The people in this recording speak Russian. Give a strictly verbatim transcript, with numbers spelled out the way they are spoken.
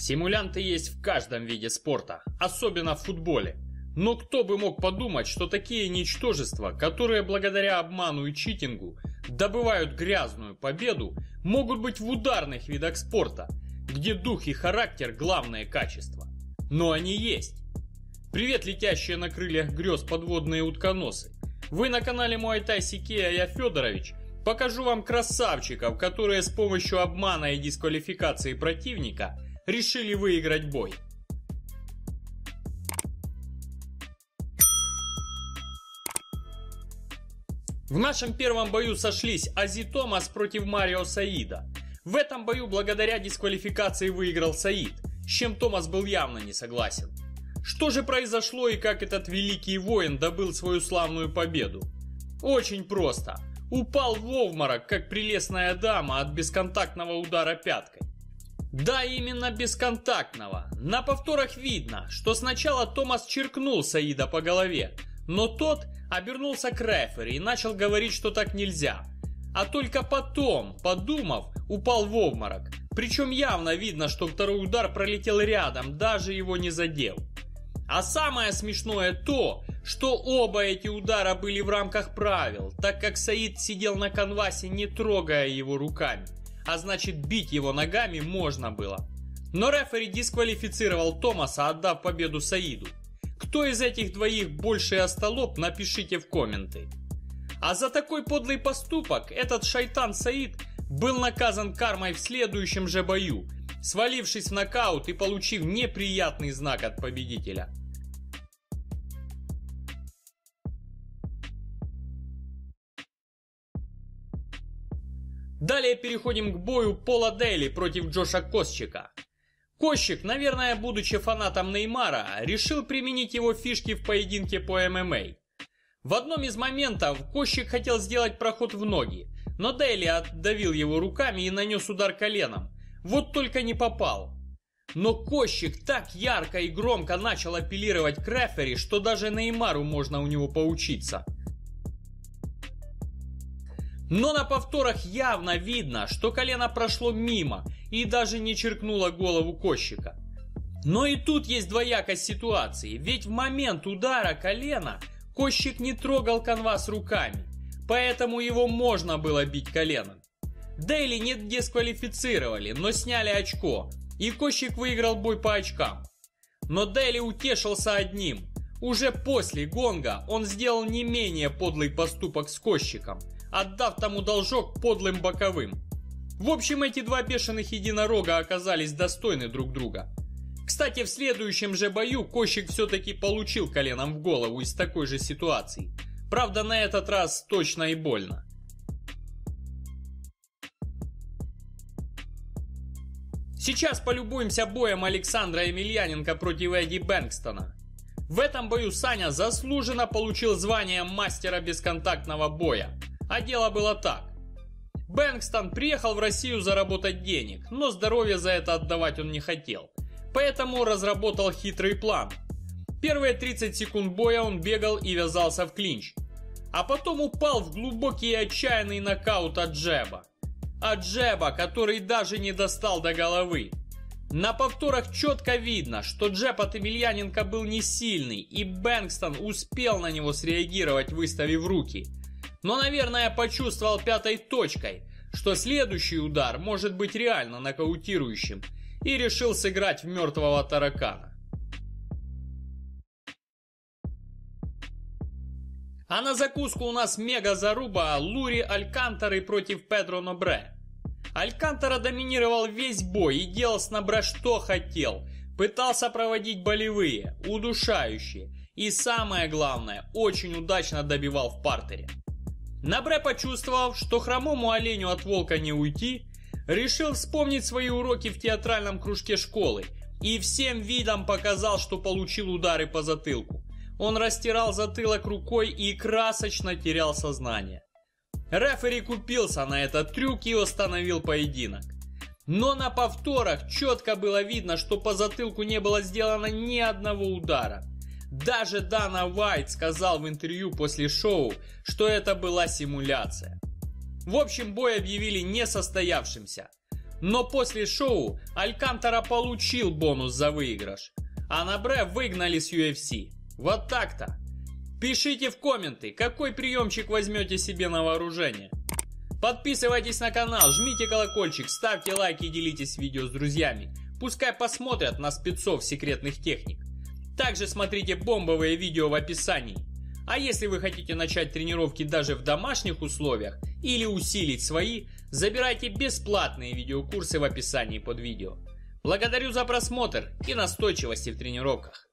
Симулянты есть в каждом виде спорта, особенно в футболе. Но кто бы мог подумать, что такие ничтожества, которые благодаря обману и читингу добывают грязную победу, могут быть в ударных видах спорта, где дух и характер – главное качество. Но они есть. Привет, летящие на крыльях грез подводные утконосы. Вы на канале Муайтай Сике, а я Федорович. Покажу вам красавчиков, которые с помощью обмана и дисквалификации противника решили выиграть бой. В нашем первом бою сошлись Ази Томас против Марио Саида. В этом бою благодаря дисквалификации выиграл Саид, с чем Томас был явно не согласен. Что же произошло и как этот великий воин добыл свою славную победу? Очень просто. Упал в обморок, как прелестная дама, от бесконтактного удара пяткой. Да, именно бесконтактного. На повторах видно, что сначала Томас черкнул Саида по голове, но тот обернулся к рефери и начал говорить, что так нельзя. А только потом, подумав, упал в обморок. Причем явно видно, что второй удар пролетел рядом, даже его не задел. А самое смешное то, что оба эти удара были в рамках правил, так как Саид сидел на канвасе, не трогая его руками, а значит бить его ногами можно было. Но рефери дисквалифицировал Томаса, отдав победу Саиду. Кто из этих двоих больший остолоп, напишите в комменты. А за такой подлый поступок этот шайтан Саид был наказан кармой в следующем же бою, свалившись в нокаут и получив неприятный знак от победителя. Далее переходим к бою Пола Дейли против Джоша Костчика. Костчик, наверное, будучи фанатом Неймара, решил применить его фишки в поединке по ММА. В одном из моментов Костчик хотел сделать проход в ноги, но Дейли отдавил его руками и нанес удар коленом. Вот только не попал. Но Костчик так ярко и громко начал апеллировать к рефери, что даже Неймару можно у него поучиться. Но на повторах явно видно, что колено прошло мимо и даже не черкнуло голову Костчика. Но и тут есть двоякость ситуации, ведь в момент удара колена Костчик не трогал канвас руками, поэтому его можно было бить коленом. Дейли не дисквалифицировали, но сняли очко, и Костчик выиграл бой по очкам. Но Дейли утешился одним. Уже после гонга он сделал не менее подлый поступок с Костчиком, отдав тому должок подлым боковым. В общем, эти два бешеных единорога оказались достойны друг друга. Кстати, в следующем же бою Костчик все-таки получил коленом в голову из такой же ситуации. Правда, на этот раз точно и больно. Сейчас полюбуемся боем Александра Емельяненко против Эдди Бэнкстона. В этом бою Саня заслуженно получил звание мастера бесконтактного боя. А дело было так. Бэнкстон приехал в Россию заработать денег, но здоровье за это отдавать он не хотел. Поэтому разработал хитрый план. Первые тридцать секунд боя он бегал и вязался в клинч. А потом упал в глубокий и отчаянный нокаут от джеба. От джеба, который даже не достал до головы. На повторах четко видно, что джеб от Емельяненко был не сильный, и Бэнкстон успел на него среагировать, выставив руки. Но, наверное, почувствовал пятой точкой, что следующий удар может быть реально нокаутирующим, и решил сыграть в мертвого таракана. А на закуску у нас мега заруба Лури Алькантеры против Педро Нобре. Алькантера доминировал весь бой и делал с Нобре что хотел. Пытался проводить болевые, удушающие и, самое главное, очень удачно добивал в партере. Нобре, почувствовав, что хромому оленю от волка не уйти, решил вспомнить свои уроки в театральном кружке школы и всем видом показал, что получил удары по затылку. Он растирал затылок рукой и красочно терял сознание. Рефери купился на этот трюк и остановил поединок. Но на повторах четко было видно, что по затылку не было сделано ни одного удара. Даже Дана Вайт сказал в интервью после шоу, что это была симуляция. В общем, бой объявили несостоявшимся. Но после шоу Алькантера получил бонус за выигрыш, а Нобре выгнали с ю эф си. Вот так-то. Пишите в комменты, какой приемчик возьмете себе на вооружение. Подписывайтесь на канал, жмите колокольчик, ставьте лайки и делитесь видео с друзьями. Пускай посмотрят на спецов секретных техник. Также смотрите бомбовые видео в описании. А если вы хотите начать тренировки даже в домашних условиях или усилить свои, забирайте бесплатные видеокурсы в описании под видео. Благодарю за просмотр и настойчивости в тренировках.